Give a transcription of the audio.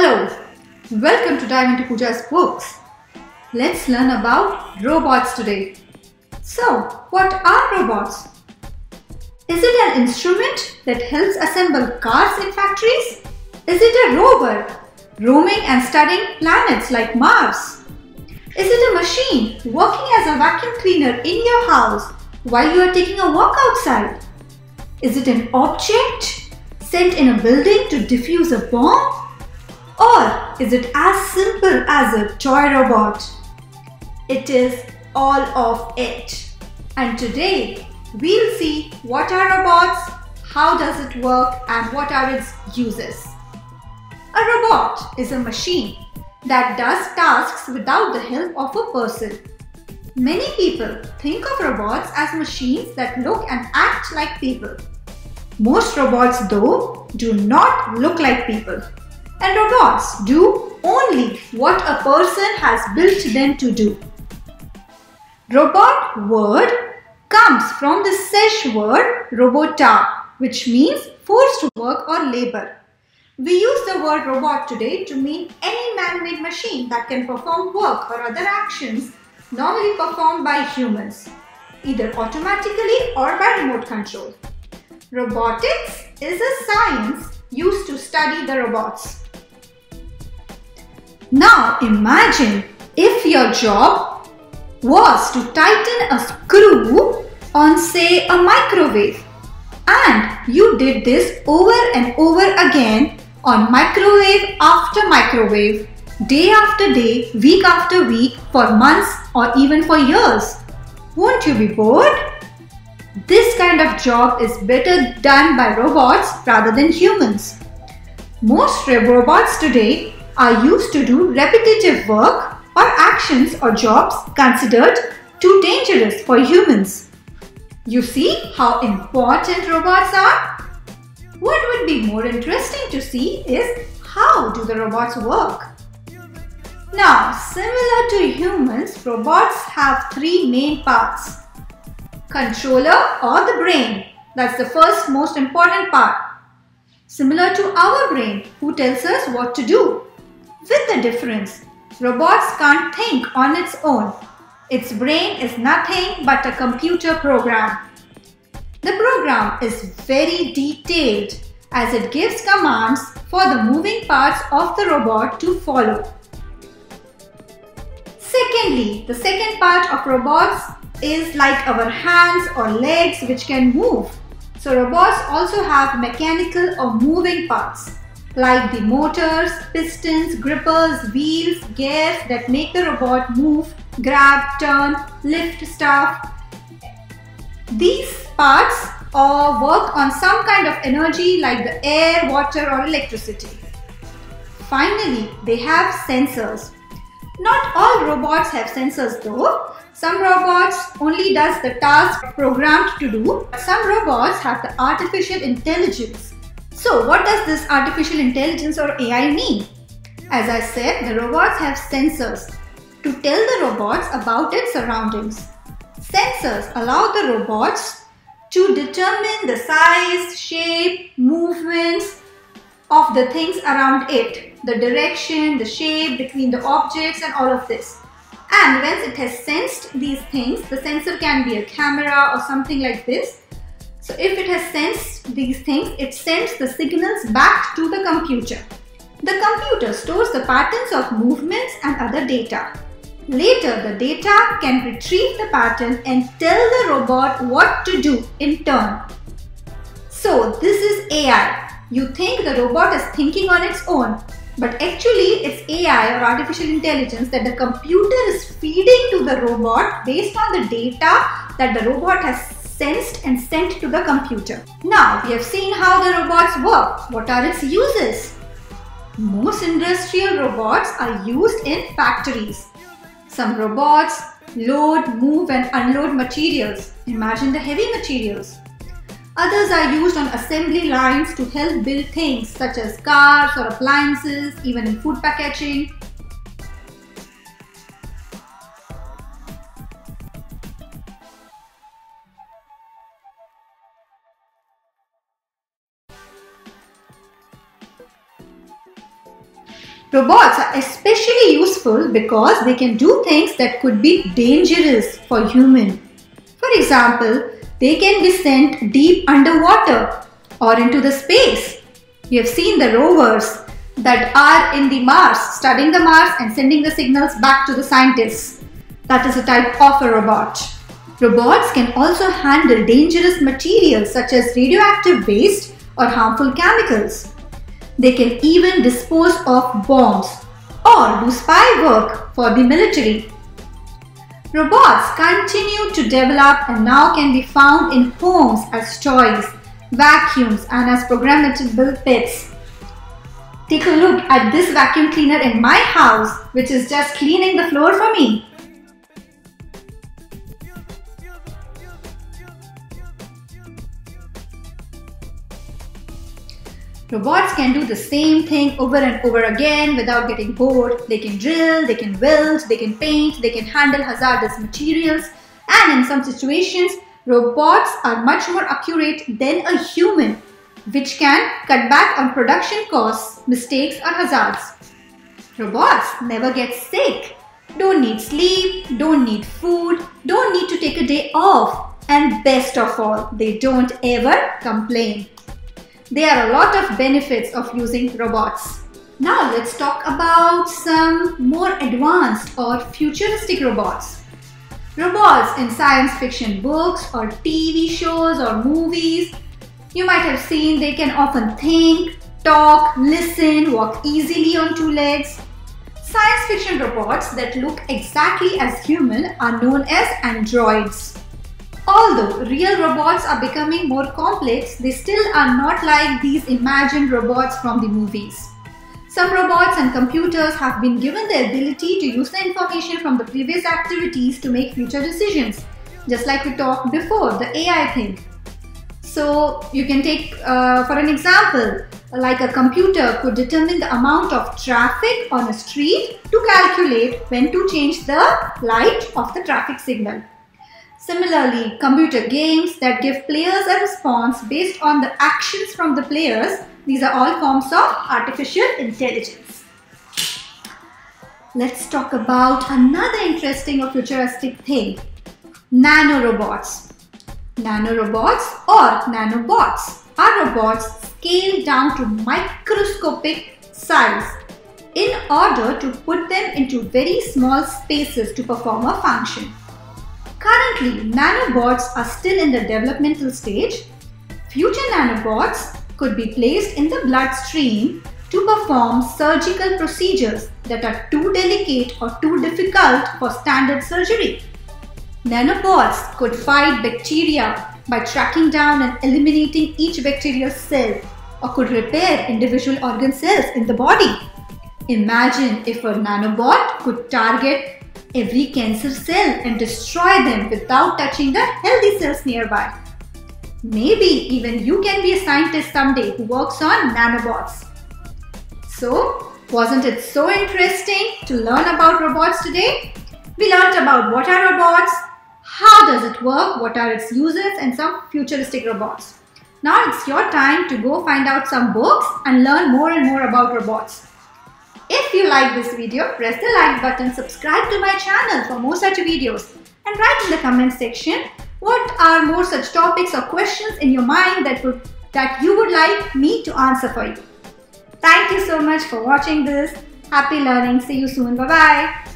Hello, welcome to Dive Into Pooja's Books. Let's learn about robots today. So, what are robots? Is it an instrument that helps assemble cars in factories? Is it a rover roaming and studying planets like Mars? Is it a machine working as a vacuum cleaner in your house while you are taking a walk outside? Is it an object sent in a building to defuse a bomb? Or is it as simple as a toy robot? It is all of it. And today we'll see what are robots, how does it work, and what are its uses. A robot is a machine that does tasks without the help of a person. Many people think of robots as machines that look and act like people. Most robots, though, do not look like people. And robots do only what a person has built them to do. Robot word comes from the Czech word robota, which means forced work or labor. We use the word robot today to mean any man-made machine that can perform work or other actions normally performed by humans, either automatically or by remote control. Robotics is a science used to study the robots. Now imagine if your job was to tighten a screw on, say, a microwave, and you did this over and over again on microwave after microwave, day after day, week after week, for months or even for years. Won't you be bored? This kind of job is better done by robots rather than humans. Most robots today are used to do repetitive work or actions or jobs considered too dangerous for humans. You see how important robots are? What would be more interesting to see is how do the robots work? Now, similar to humans, robots have three main parts. Controller or the brain, that's the first most important part. Similar to our brain, who tells us what to do. With the difference, robots can't think on its own. Its brain is nothing but a computer program. The program is very detailed as it gives commands for the moving parts of the robot to follow. Secondly, the second part of robots is like our hands or legs, which can move. So robots also have mechanical or moving parts like the motors, pistons, grippers, wheels, gears that make the robot move, grab, turn, lift stuff. These parts all work on some kind of energy like the air, water or electricity. Finally, they have sensors. Not all robots have sensors though. Some robots only does the task programmed to do. Some robots have the artificial intelligence. So what does this artificial intelligence or AI mean? As I said, the robots have sensors to tell the robots about its surroundings. Sensors allow the robots to determine the size, shape, movements of the things around it. The direction, the shape between the objects and all of this. And once it has sensed these things, the sensor can be a camera or something like this. So if it has sensed these things, it sends the signals back to the computer. The computer stores the patterns of movements and other data. Later, the data can retrieve the pattern and tell the robot what to do in turn. So this is AI. You think the robot is thinking on its own. But actually, it's AI or artificial intelligence that the computer is feeding to the robot based on the data that the robot has sensed and sent to the computer. Now, we have seen how the robots work. What are its uses? Most industrial robots are used in factories. Some robots load, move and unload materials. Imagine the heavy materials. Others are used on assembly lines to help build things such as cars or appliances, even in food packaging. Robots are especially useful because they can do things that could be dangerous for humans. For example, they can be sent deep underwater or into the space. You have seen the rovers that are in the Mars, studying the Mars and sending the signals back to the scientists. That is a type of a robot. Robots can also handle dangerous materials such as radioactive waste or harmful chemicals. They can even dispose of bombs or do spy work for the military. Robots continue to develop and now can be found in homes as toys, vacuums, and as programmable pets. Take a look at this vacuum cleaner in my house, which is just cleaning the floor for me. Robots can do the same thing over and over again without getting bored. They can drill, they can weld, they can paint, they can handle hazardous materials, and in some situations, robots are much more accurate than a human, which can cut back on production costs, mistakes, or hazards. Robots never get sick, don't need sleep, don't need food, don't need to take a day off, and best of all, they don't ever complain. There are a lot of benefits of using robots. Now let's talk about some more advanced or futuristic robots. Robots in science fiction books or TV shows or movies. You might have seen they can often think, talk, listen, walk easily on two legs. Science fiction robots that look exactly as human are known as androids. Although real robots are becoming more complex, they still are not like these imagined robots from the movies. Some robots and computers have been given the ability to use the information from the previous activities to make future decisions, just like we talked before, the AI thing. So you can take, for an example, like a computer could determine the amount of traffic on a street to calculate when to change the light of the traffic signal. Similarly, computer games that give players a response based on the actions from the players, these are all forms of artificial intelligence. Let's talk about another interesting or futuristic thing, nanorobots. Nanorobots or nanobots are robots scaled down to microscopic size in order to put them into very small spaces to perform a function. Currently, nanobots are still in the developmental stage. Future nanobots could be placed in the bloodstream to perform surgical procedures that are too delicate or too difficult for standard surgery. Nanobots could fight bacteria by tracking down and eliminating each bacterial cell, or could repair individual organ cells in the body. Imagine if a nanobot could target every cancer cell and destroy them without touching the healthy cells nearby. Maybe even you can be a scientist someday who works on nanobots. So, wasn't it so interesting to learn about robots today? We learnt about what are robots, how does it work, what are its uses, and some futuristic robots. Now it's your time to go find out some books and learn more and more about robots. If you like this video, press the like button, subscribe to my channel for more such videos, and write in the comment section what are more such topics or questions in your mind that you would like me to answer for you. Thank you so much for watching this. Happy learning. See you soon. Bye-bye.